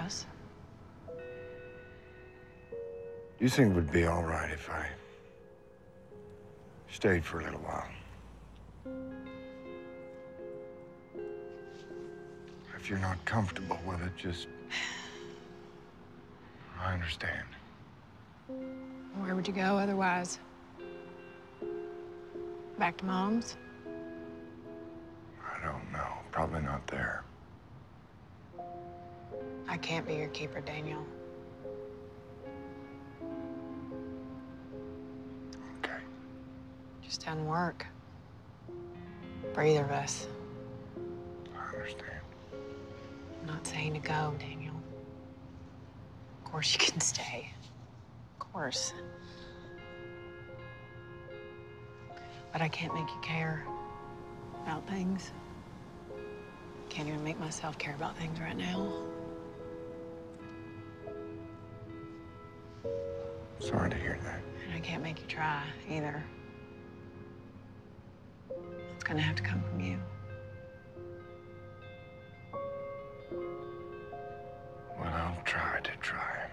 guess. Do you think it would be all right if I stayed for a little while? If you're not comfortable with it, just... I understand. Where would you go otherwise? Back to Mom's? I don't know. Probably not there. I can't be your keeper, Daniel. Okay. Just doesn't work. For either of us. I understand. I'm not saying to go, Daniel. Of course you can stay. Of course. But I can't make you care about things. Can't even make myself care about things right now. Sorry to hear that. And I can't make you try either. It's gonna have to come from you. Well, I'll try to try.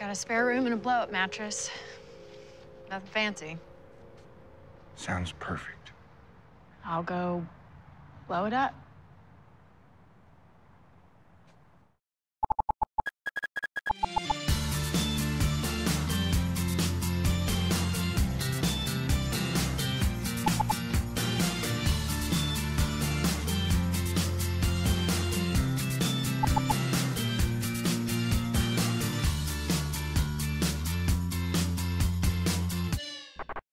Got a spare room and a blow-up mattress. Nothing fancy. Sounds perfect. I'll go blow it up.